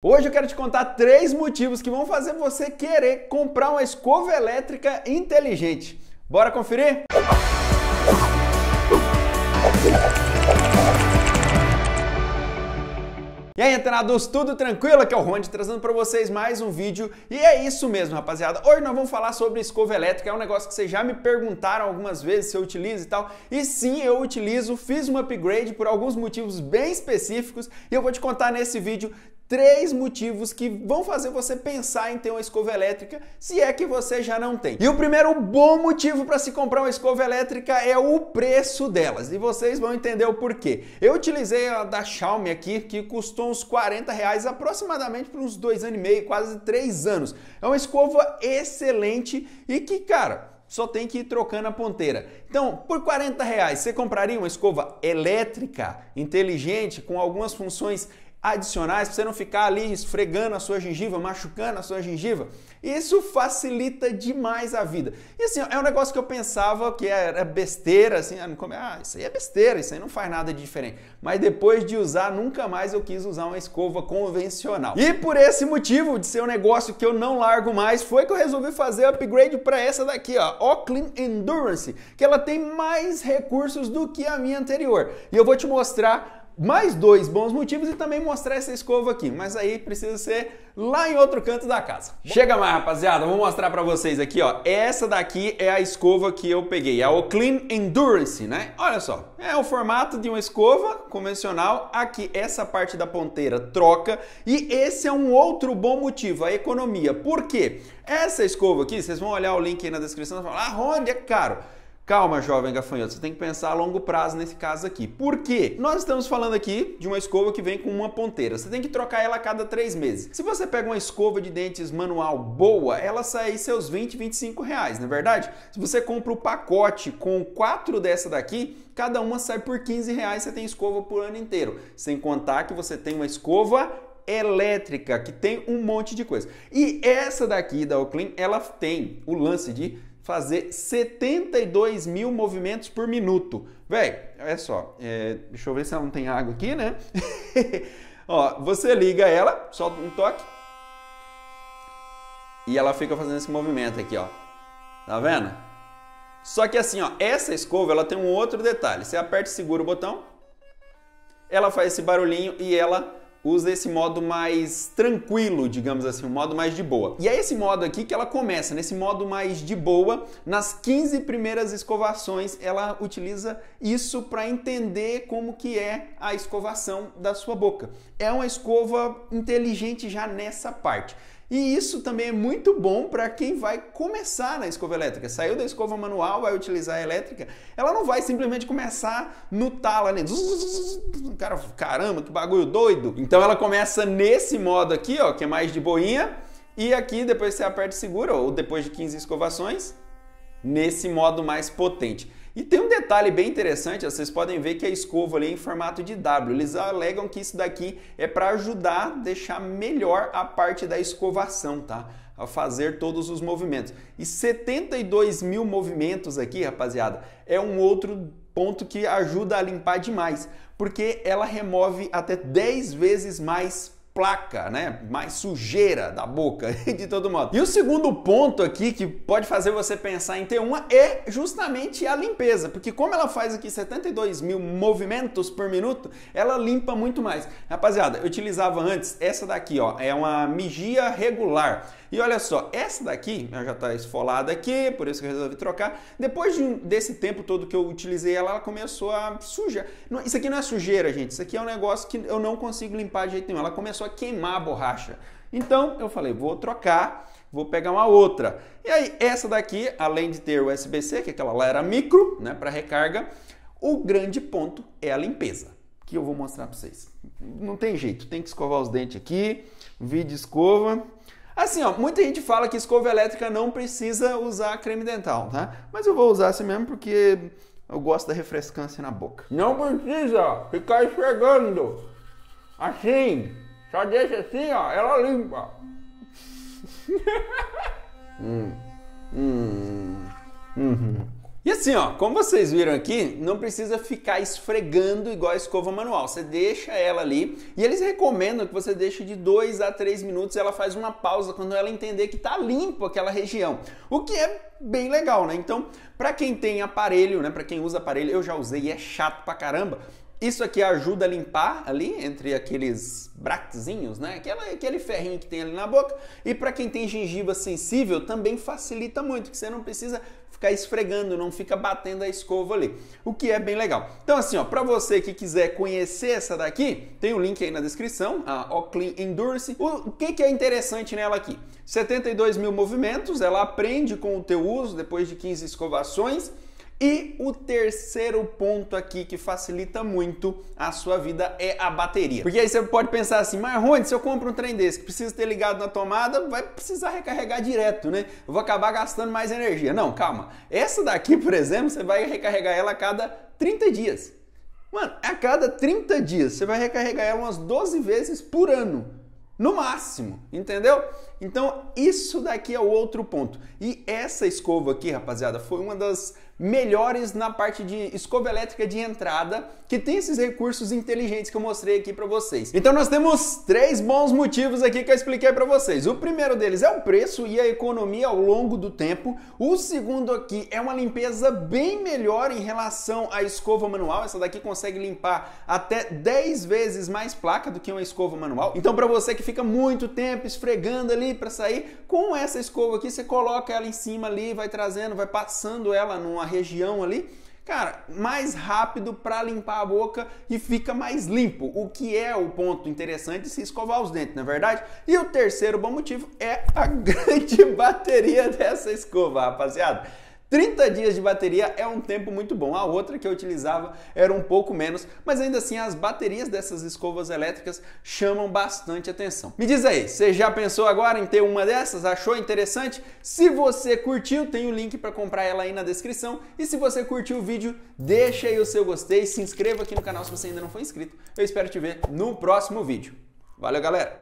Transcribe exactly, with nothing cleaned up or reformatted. Hoje eu quero te contar três motivos que vão fazer você querer comprar uma escova elétrica inteligente. Bora conferir? E aí, antenados, tudo tranquilo? Aqui é o Rony trazendo para vocês mais um vídeo. E é isso mesmo, rapaziada. Hoje nós vamos falar sobre escova elétrica. É um negócio que vocês já me perguntaram algumas vezes se eu utilizo e tal. E sim, eu utilizo. Fiz um upgrade por alguns motivos bem específicos. E eu vou te contar nesse vídeo três motivos que vão fazer você pensar em ter uma escova elétrica, se é que você já não tem. E o primeiro bom motivo para se comprar uma escova elétrica é o preço delas. E vocês vão entender o porquê. Eu utilizei a da Xiaomi aqui, que custou uns quarenta reais aproximadamente por uns dois anos e meio, quase três anos. É uma escova excelente e que, cara, só tem que ir trocando a ponteira. Então, por quarenta reais, você compraria uma escova elétrica, inteligente, com algumas funções adicionais, para você não ficar ali esfregando a sua gengiva, machucando a sua gengiva? Isso facilita demais a vida. E assim, é um negócio que eu pensava que era besteira, assim, ah, isso aí é besteira, isso aí não faz nada de diferente. Mas depois de usar, nunca mais eu quis usar uma escova convencional. E por esse motivo de ser um negócio que eu não largo mais, foi que eu resolvi fazer upgrade para essa daqui, ó, Oclean Endurance, que ela tem mais recursos do que a minha anterior. E eu vou te mostrar mais dois bons motivos e também mostrar essa escova aqui, mas aí precisa ser lá em outro canto da casa. Chega mais, rapaziada, vou mostrar pra vocês aqui, ó. Essa daqui é a escova que eu peguei, a Oclean Endurance, né? Olha só, é o formato de uma escova convencional, aqui essa parte da ponteira troca, e esse é um outro bom motivo, a economia. Por quê? Essa escova aqui, vocês vão olhar o link aí na descrição e falar, ah, Rony, é caro. Calma, jovem gafanhoto, você tem que pensar a longo prazo nesse caso aqui. Por quê? Nós estamos falando aqui de uma escova que vem com uma ponteira. Você tem que trocar ela a cada três meses. Se você pega uma escova de dentes manual boa, ela sai aí seus vinte, vinte e cinco reais, não é verdade? Se você compra o pacote com quatro dessa daqui, cada uma sai por quinze reais, você tem escova por ano inteiro. Sem contar que você tem uma escova elétrica, que tem um monte de coisa. E essa daqui da Oclean, ela tem o lance de fazer setenta e dois mil movimentos por minuto. Véi, olha só, é, deixa eu ver se ela não tem água aqui, né? Ó, você liga ela, solta um toque, e ela fica fazendo esse movimento aqui, ó. Tá vendo? Só que assim, ó, essa escova, ela tem um outro detalhe. Você aperta e segura o botão, ela faz esse barulhinho e ela usa esse modo mais tranquilo, digamos assim, um modo mais de boa. E é esse modo aqui que ela começa, nesse modo mais de boa, nas quinze primeiras escovações, ela utiliza isso para entender como que é a escovação da sua boca. É uma escova inteligente já nessa parte. E isso também é muito bom para quem vai começar na escova elétrica. Saiu da escova manual, vai utilizar a elétrica, ela não vai simplesmente começar no talo ali. Cara, caramba, que bagulho doido. Então ela começa nesse modo aqui, ó, que é mais de boinha. E aqui, depois você aperta e segura, ou depois de quinze escovações, nesse modo mais potente. E tem um detalhe bem interessante, ó, vocês podem ver que a escova ali é em formato de W. Eles alegam que isso daqui é para ajudar a deixar melhor a parte da escovação, tá? A fazer todos os movimentos. E setenta e dois mil movimentos aqui, rapaziada, é um outro ponto que ajuda a limpar demais, porque ela remove até dez vezes mais placa, né? Mais sujeira da boca, de todo modo. E o segundo ponto aqui que pode fazer você pensar em ter uma é justamente a limpeza, porque como ela faz aqui setenta e dois mil movimentos por minuto, ela limpa muito mais. Rapaziada, eu utilizava antes essa daqui, ó, é uma migia regular. E olha só, essa daqui, ela já tá esfolada aqui, por isso que eu resolvi trocar. Depois de um, desse tempo todo que eu utilizei ela, ela começou a sujar. Não, isso aqui não é sujeira, gente. Isso aqui é um negócio que eu não consigo limpar de jeito nenhum. Ela começou a queimar a borracha. Então, eu falei, vou trocar, vou pegar uma outra. E aí, essa daqui, além de ter U S B C, que aquela lá era micro, né, para recarga, o grande ponto é a limpeza, que eu vou mostrar para vocês. Não tem jeito, tem que escovar os dentes aqui, vídeo escova. Assim, ó, muita gente fala que escova elétrica não precisa usar creme dental, tá? Mas eu vou usar assim mesmo porque eu gosto da refrescância na boca. Não precisa ficar esfregando. Assim, só deixa assim, ó, ela limpa. hum. Hum. Uhum. E assim, ó, como vocês viram aqui, não precisa ficar esfregando igual a escova manual. Você deixa ela ali e eles recomendam que você deixe de dois a três minutos e ela faz uma pausa quando ela entender que tá limpo aquela região. O que é bem legal, né? Então, para quem tem aparelho, né, para quem usa aparelho, eu já usei e é chato pra caramba. Isso aqui ajuda a limpar ali entre aqueles bractezinhos, né? Aquela, aquele ferrinho que tem ali na boca. E para quem tem gengiva sensível também facilita muito, que você não precisa ficar esfregando, não fica batendo a escova ali, o que é bem legal. Então assim, ó, para você que quiser conhecer essa daqui, tem o link aí na descrição, a Oclean Endurance. O que que é interessante nela aqui? setenta e dois mil movimentos, ela aprende com o teu uso depois de quinze escovações. E o terceiro ponto aqui que facilita muito a sua vida é a bateria. Porque aí você pode pensar assim, mas Rony, se eu compro um trem desse que precisa ter ligado na tomada, vai precisar recarregar direto, né? Eu vou acabar gastando mais energia. Não, calma. Essa daqui, por exemplo, você vai recarregar ela a cada trinta dias. Mano, a cada trinta dias você vai recarregar ela umas doze vezes por ano. No máximo, entendeu? Então, isso daqui é o outro ponto. E essa escova aqui, rapaziada, foi uma das melhores na parte de escova elétrica de entrada, que tem esses recursos inteligentes que eu mostrei aqui pra vocês. Então, nós temos três bons motivos aqui que eu expliquei pra vocês. O primeiro deles é o preço e a economia ao longo do tempo. O segundo aqui é uma limpeza bem melhor em relação à escova manual. Essa daqui consegue limpar até dez vezes mais placa do que uma escova manual. Então, pra você que fica muito tempo esfregando ali para sair, com essa escova aqui você coloca ela em cima ali, vai trazendo, vai passando ela numa região ali, cara, mais rápido para limpar a boca e fica mais limpo, o que é o ponto interessante de se escovar os dentes, não é verdade? E o terceiro bom motivo é a grande bateria dessa escova, rapaziada. trinta dias de bateria é um tempo muito bom. A outra que eu utilizava era um pouco menos, mas ainda assim as baterias dessas escovas elétricas chamam bastante atenção. Me diz aí, você já pensou agora em ter uma dessas? Achou interessante? Se você curtiu, tem o link para comprar ela aí na descrição. E se você curtiu o vídeo, deixa aí o seu gostei, se inscreva aqui no canal se você ainda não for inscrito. Eu espero te ver no próximo vídeo. Valeu, galera!